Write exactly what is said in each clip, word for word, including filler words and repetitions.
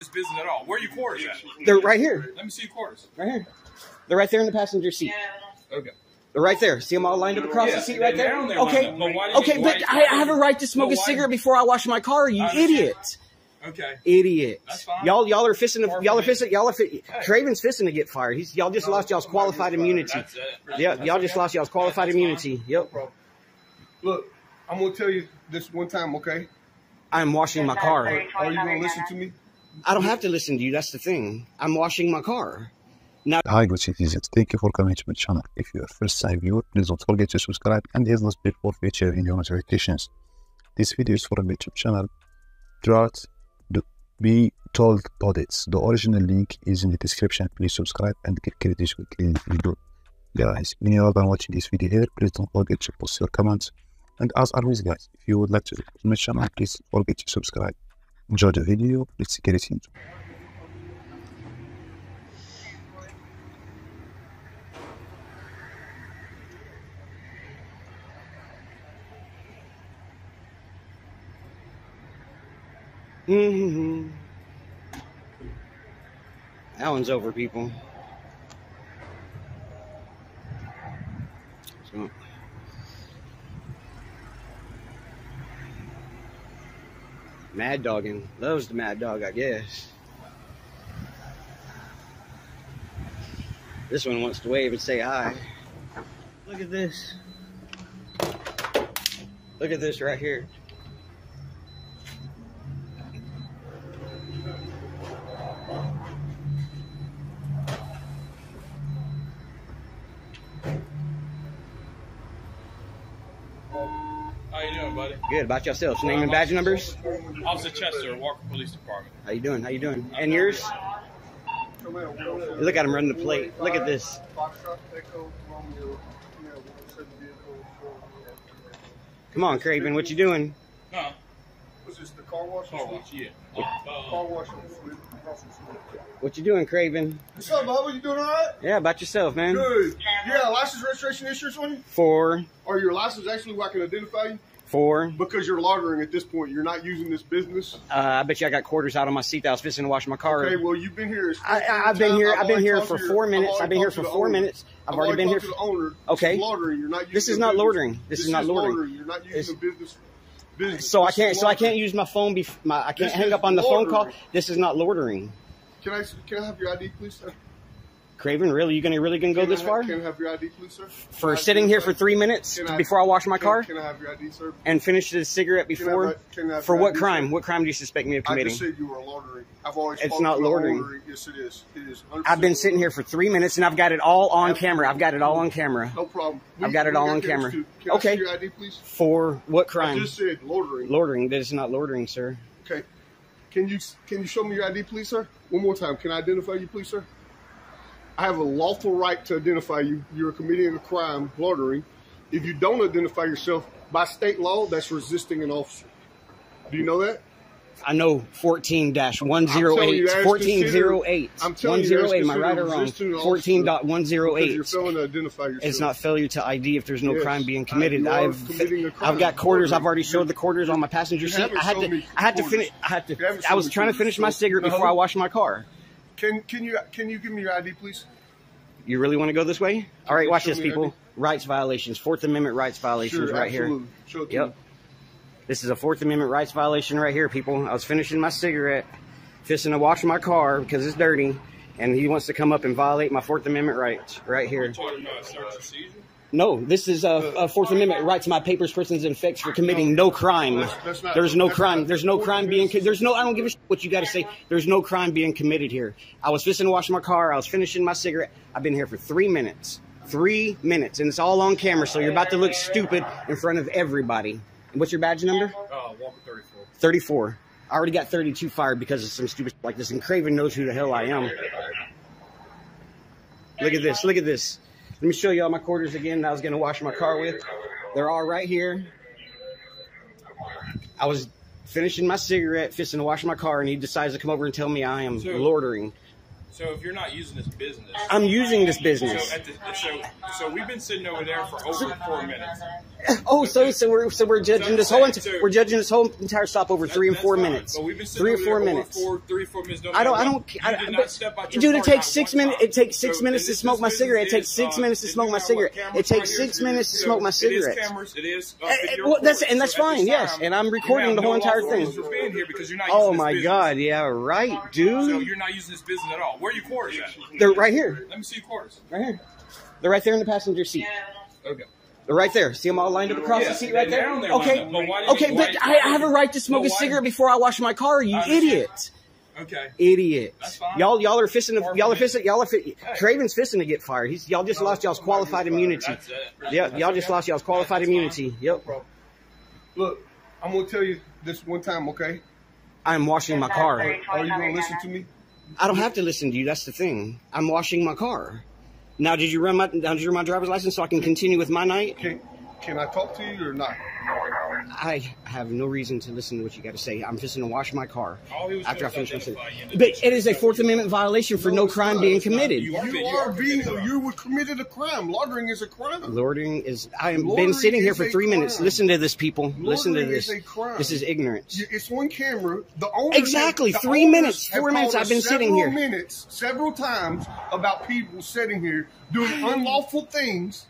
this business at all. Where are your quarters at? They're right here. Let me see your quarters. Right here. They're right there in the passenger seat. Yeah. Okay. They're right there. See them all lined up across yeah, the seat right there? there okay, but, okay, but I, I have a right to smoke a cigarette before I wash my car, you idiot. Okay. Idiot. That's fine. Y'all y'all are fisting y'all are fisting y'all are fisting hey. Craven's fisting to get fired. He's y'all just no, lost y'all's qualified immunity. That's it. That's, yeah, y'all just lost y'all's qualified that's immunity. Fine. Yep. No Look, I'm gonna tell you this one time, okay? I'm washing my car. Are you gonna listen to me? I don't have to listen to you, that's the thing. I'm washing my car. Now hi, good citizens. Thank you for coming to my channel. If you are first time viewer, please don't forget to subscribe and hit the bell feature in your notifications. This video is for a YouTube channel. Drought be told audits. The original link is in the description. Please subscribe and get credit with the video. Guys, when you are done watching this video here, please don't forget to post your comments. And as always guys, if you would like to my channel, please don't forget to subscribe. Enjoy the video, let's get it into it. Mm-hmm. That one's over, people. So. Mad dogging. Loves the mad dog, I guess. This one wants to wave and say hi. Look at this. Look at this right here. How you doing, buddy? Good. About yourself. Name um, and badge numbers? Officer Chester, Walker Police Department. How you doing? How you doing? And yours? Look at him running the plate. Look at this. Come on, Craven. What you doing? No. Was this the car wash? Car wash, yeah. Car wash. What you doing, Craven? What's up, Bob? You doing all right? Yeah, about yourself, man. Good. Yeah, license registration issues on you? Four. Are your license actually where I can identify you? Four. Because you're loitering at this point. You're not using this business. Uh, I bet you I got quarters out of my seat that I was fixing to wash my car. Okay, well, you've been here. I, I, I've been time. here. I've, I've been here for four minutes. I've been here for four minutes. I've already been here. To the owner. Okay. This is not loitering. This is not loitering. You're not using the business. Business. So this I can't. So I can't use my phone. Be, my I can't this hang up on the loitering. phone call. This is not loitering. Can I? Can I have your I D, please, sir? Craven, really? You gonna really gonna go can this have, far? Can I have your I D, please, sir? For can sitting I D, here sir? for three minutes I, before I wash my can, car. Can I have your I D, sir? And finish the cigarette before. Can I, can I have for what I D, crime? Sir? What crime do you suspect me of committing? I just said you were loitering. I've always. It's not loitering. loitering. Yes, it is. It is. I've been sitting here for three minutes and I've got it all on Absolutely. camera. I've got it all on camera. No problem. I've got it all on camera. Okay. I see your I D, please? For what crime? I just said loitering. Loitering. That is not loitering, sir. Okay. Can you can you show me your I D, please, sir? One more time. Can I identify you, please, sir? I have a lawful right to identify you. You're a committing a crime, loitering. If you don't identify yourself, by state law, that's resisting an officer. Do you know that? I know fourteen dash one oh eight. fourteen oh eight. I'm telling you, one oh eight. Am I right or wrong? fourteen dot one oh eight. You're failing to identify yourself. It's not failure to I D if there's no yes. crime being committed. I, I've crime. I've got quarters. I've already showed the quarters on my passenger seat. I had to. I had to finish. I had to. I was trying to finish my cigarette no. before I washed my car. Can can you can you give me your I D, please? You really want to go this way? Can All right, watch this, people. Rights violations, Fourth Amendment rights violations, sure, right absolutely. here. Yep. Me. This is a Fourth Amendment rights violation right here, people. I was finishing my cigarette, fisting to wash my car because it's dirty, and he wants to come up and violate my Fourth Amendment rights right here. No, this is a, a Fourth Amendment right to my papers, persons, and effects for committing no crime. That's, that's not, there's no crime. Not, there's no crime being. There's no. I don't give a shit what you got to say. There's no crime being committed here. I was fixing to wash my car. I was finishing my cigarette. I've been here for three minutes. Three minutes, and it's all on camera. So you're about to look stupid in front of everybody. And what's your badge number? Uh, Walker thirty-four. Thirty-four. I already got thirty-two fired because of some stupid shit like this, and Craven knows who the hell I am. Look at this. Look at this. Let me show you all my quarters again that I was going to wash my car with. They're all right here. I was finishing my cigarette, fisting to wash my car, and he decides to come over and tell me I am loitering. So if you're not using this business. I'm using this business. So, at the, so, so we've been sitting over there for over so, four minutes. Oh, okay. so so we're so we're judging so this whole so, we're judging this whole entire stop over that, three and four fine. minutes. But we've been three or four minutes. Four, three, four minutes. Don't I don't. I don't. I, I, but, dude, it takes six minutes. It takes six so, minutes to smoke my cigarette. It takes six minutes to smoke my cigarette. It takes six minutes to smoke my cigarette. It is cameras. It is. Well, that's and that's fine. Yes, and I'm recording the whole entire thing. Oh my God! Yeah, right, dude. So you're not using this business at all. Where are your quarters at? They're right here. Let me see your quarters. Right here. They're right there in the passenger seat. Okay. They're right there. See them all lined up across yeah, the seat right there? there okay. But okay, mean, but I, I have a right to smoke a cigarette before I wash my car, you idiot. Okay. Idiot. Y'all y'all are fisting y'all are fisting y'all are fisting hey. Craven's fisting to get fired. He's y'all just, no, lost y'all's qualified immunity. That's, uh, that's, yeah, y'all okay. just lost y'all's qualified that's immunity. Fine. Yep. No Look, I'm gonna tell you this one time, okay? I'm washing my car. Are you gonna listen to me? I don't have to listen to you. That's the thing. I'm washing my car. Now, did you run my? Now, did you run my driver's license so I can continue with my night? Can, can I talk to you or not? I have no reason to listen to what you got to say. I'm just going to wash my car after I finish my city. But it is a Fourth Amendment violation for no, no crime not, being committed. You are, you are being. You were committed a crime. Loitering is a crime. Loitering is. I have been sitting here for three crime. minutes. Listen to this, people. Loitering Listen to this. Is a crime. This is ignorance. It's one camera. The owners exactly the three minutes, four minutes. I've been sitting here minutes, several times about people sitting here doing unlawful things.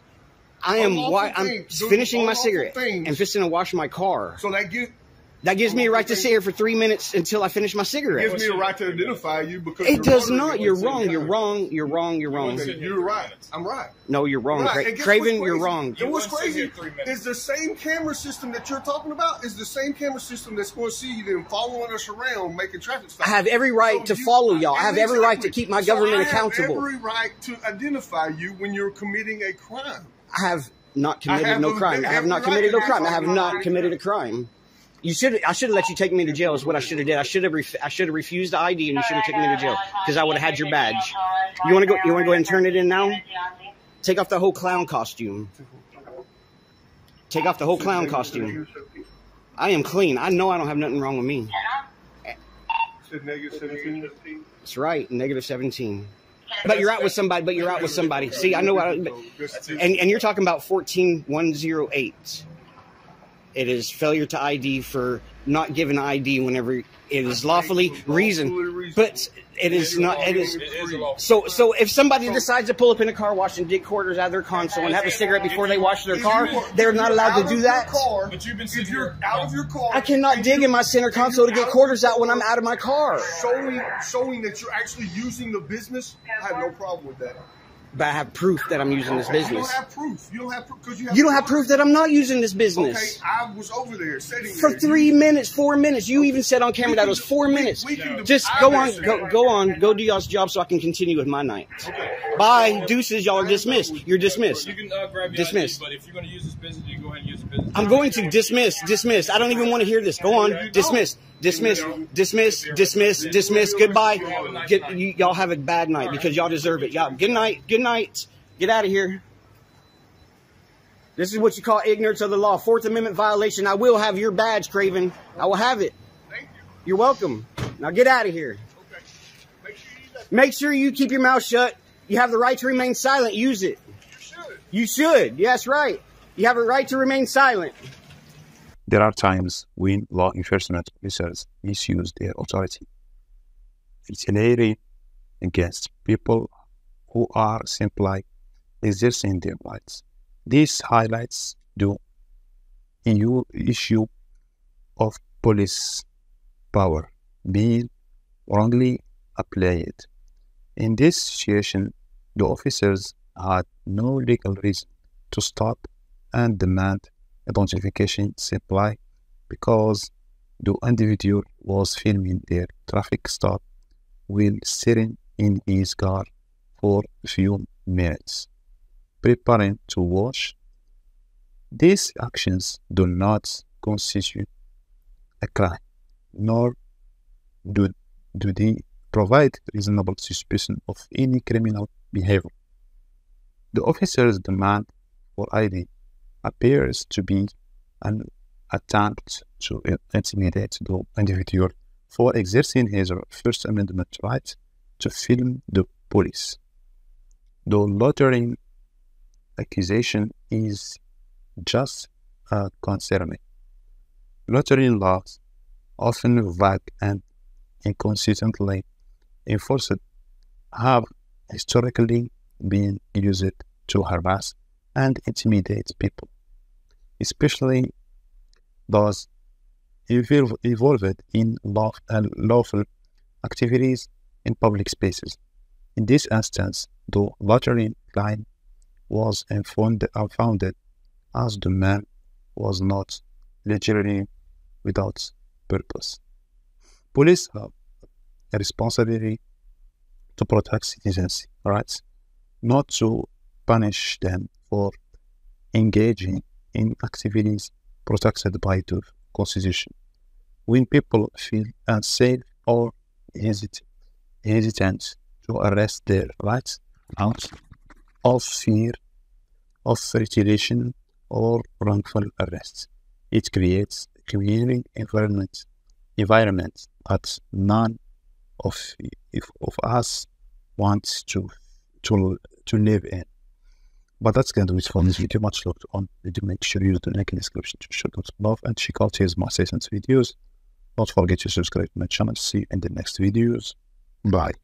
I am I'm finishing my cigarette things. and fisting to wash my car. So that gives that gives me a right things. to sit here for three minutes until I finish my cigarette. It gives me a right to identify you because it does not. You're wrong. You're wrong. You're wrong. You're wrong. You're wrong. You're right. I'm right. No, you're wrong, right. Craven. You're wrong. You and what's crazy is the same camera system that you're talking about is the same camera system that's going to see you then following us around making traffic stops. I have every right so to you, follow y'all. I have every right to keep my government accountable. I have every right to identify you when you're committing a crime. I have not committed no crime. I have not committed no crime. I have not committed a crime. You should. I should have let you take me to jail. Is what I should have did. I should have. Ref, I should have refused the I D, and you should have taken me to jail because I would have had your badge. You want to go? You want to go ahead and turn it in now? Take off the whole clown costume. Take off the whole clown costume. I am clean. I know I don't have nothing wrong with me. That's right. Negative seventeen. But you're out with somebody. But you're out with somebody. See, I know. I, and and you're talking about fourteen one oh eight. It is failure to I D for not giving I D whenever it is lawfully reason. But it is not. It is so. So if somebody decides to pull up in a car wash and dig quarters out of their console and have a cigarette before they wash their car, they're not allowed to do that. But you've been if you're out of your car, I cannot dig in my center console to get quarters out when I'm out of my car. Showing, showing that you're actually using the business, I have no problem with that. But I have proof that I'm using this business. You don't have proof. You don't have proof because you have. You don't have proof that I'm not using this business. Okay, I was over there sitting for there. three minutes, four minutes. You okay. even said on camera we that it was four we, minutes. We can Just go on, go, go on, go do y'all's job so I can continue with my night. Okay. Bye, deuces. Y'all are dismissed. You're dismissed. You can uh, grab your dismissed. I D, but if you're going to use this business, you can go ahead and use the business. I'm going to dismiss, dismiss. I don't even want to hear this. Go on, dismiss. Dismiss, dismiss, dismiss, dismiss. Goodbye. Y'all have a bad night because y'all deserve it. Y'all, good night, good night. Get out of here. This is what you call ignorance of the law. Fourth Amendment violation. I will have your badge, Craven. I will have it. Thank you. You're welcome. Now get out of here. Okay. Make sure you keep your mouth shut. You have the right to remain silent. Use it. You should. You should. Yes, right. You have a right to remain silent. There are times when law enforcement officers misuse their authority. It's hilarious against people who are simply exercising their rights. This highlights the new issue of police power being wrongly applied. In this situation, the officers had no legal reason to stop and demand identification simply because the individual was filming their traffic stop while sitting in his car for a few minutes, preparing to wash. These actions do not constitute a crime, nor do, do they provide reasonable suspicion of any criminal behavior. The officer's demand for I D appears to be an attempt to intimidate the individual for exercising his First Amendment right to film the police. The loitering accusation is just a concern. Loitering laws, often vague and inconsistently enforced, have historically been used to harass and intimidate people, especially those involved in lawful activities in public spaces. In this instance, the loitering claim was unfounded, as the man was not literally without purpose. Police have a responsibility to protect citizens' rights, not to punish them for engaging in activities protected by the Constitution. When people feel unsafe or hesit hesitant to arrest their rights out of fear of retaliation or wrongful arrest, it creates a clearing environment, environment that none of, of us wants to, to, to live in. But that's going to do it for this video. Much love to all. Make sure you do like in the description to show lots of love and check out his more recent videos. Don't forget to subscribe to my channel. See you in the next videos. Bye.